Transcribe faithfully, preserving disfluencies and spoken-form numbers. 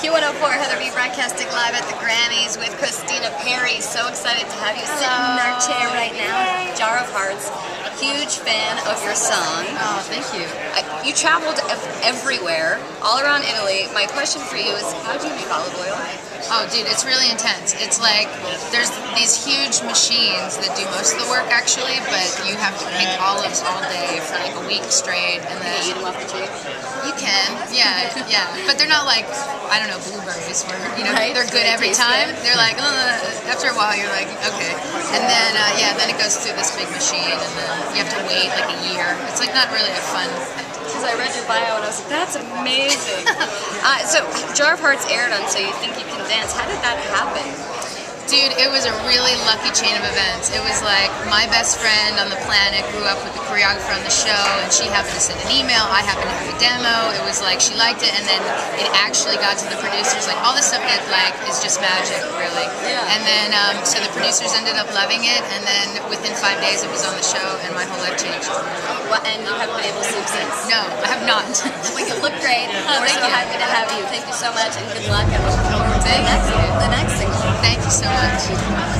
Q one oh four, Heather B broadcasting live at the Grammys with Christina Perri. So excited to have you Hello. sitting in our chair right now. Yay. Jar of Hearts, a huge fan of your song. Oh, thank you. I, you traveled everywhere, all around Italy. My question for you is, how do you make olive oil? Oh, dude, it's really intense. It's like, there's these huge machines that do most of the work, actually, but you have to pick olives all day for like a week straight, and then... Can you eat them off the tree? You can, yeah, yeah. But they're not like, I don't know, blueberries where, you know, right? They're good every time. Good. They're like, uh, after a while, you're like, okay. And then, uh, yeah, then it goes through this big machine, and then you have to wait like a year. It's like not really a fun... Because I read your bio, and I was like, that's amazing. uh, so, Jar of Hearts aired on So You Think You Can Dance. How did that happen? Dude, it was a really lucky chain of events. It was like my best friend on the planet grew up with the choreographer on the show, and she happened to send an email. I happened to have a demo. It was like she liked it, and then it actually got to the producers. Like all this stuff that like is just magic, really. Yeah. And then um, so the producers ended up loving it, and then within five days it was on the show, and my whole life changed. Well, and you haven't been able to sleep since? No, I have not. Well, you look great. Oh, We're so you. happy to have you. Thank you so much, and good luck. Thank you. The next single. Thank you so much.